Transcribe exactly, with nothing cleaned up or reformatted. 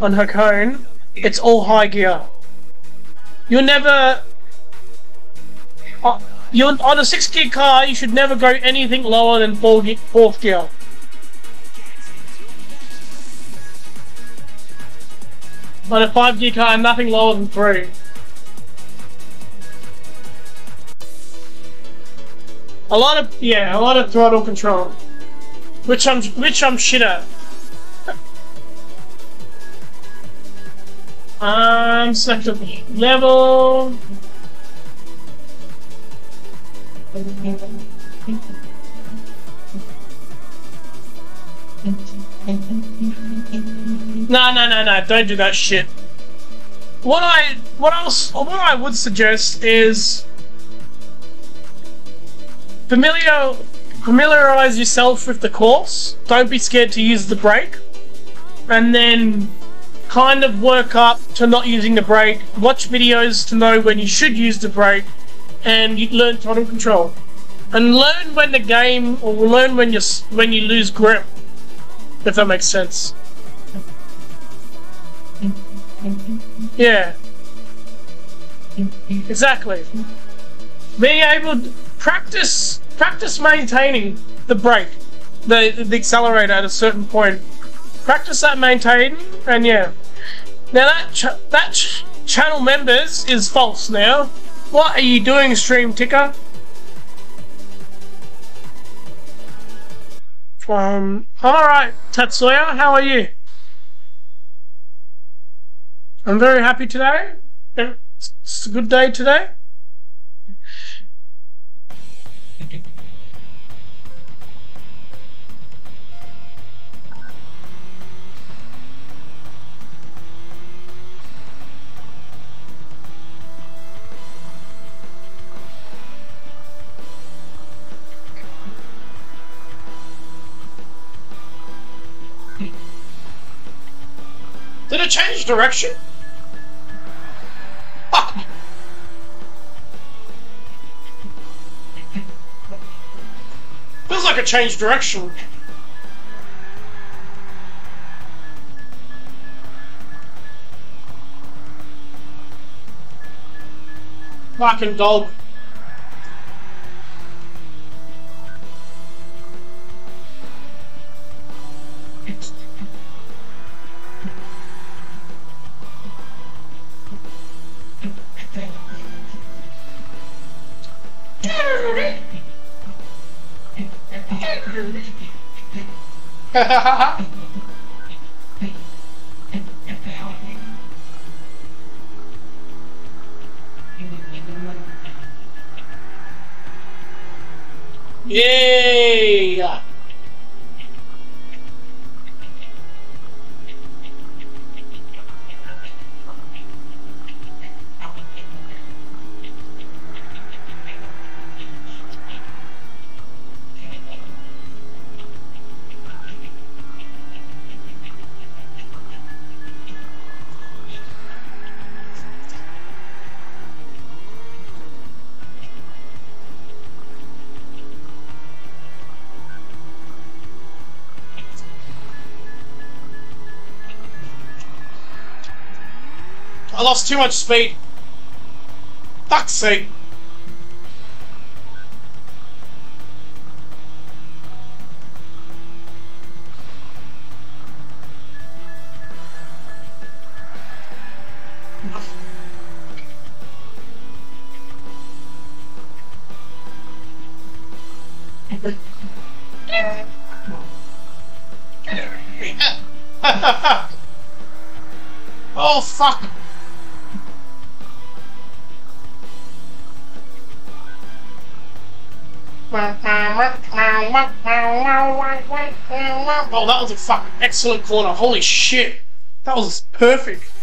on Hakone, it's all high gear. You'll never... Uh, you're, on a six gear car, you should never go anything lower than four ge fourth gear. On a five gear car, nothing lower than three. A lot of, yeah, a lot of throttle control. Which I'm, which I'm shit at. Um, select a level. No, no, no, no! Don't do that shit. What I, what else, or what I would suggest is familiar, familiarize yourself with the course. Don't be scared to use the brake, and then kind of work up to not using the brake, watch videos to know when you should use the brake, and you learn throttle control. And learn when the game, or learn when you when you lose grip, if that makes sense. Yeah. Exactly. Being able to practice, practice maintaining the brake, the, the accelerator at a certain point. Practice that maintaining, and yeah. Now that ch that ch channel members is false now. What are you doing, stream ticker? Um, I'm alright, Tetsuya, how are you? I'm very happy today. It's a good day today. Did it change direction? Fuck! Feels like it changed direction. Fucking dog. Yay! I lost too much speed. Fuck's sake. Oh, fuck. Well, that was a fucking excellent corner. Holy shit. That was perfect.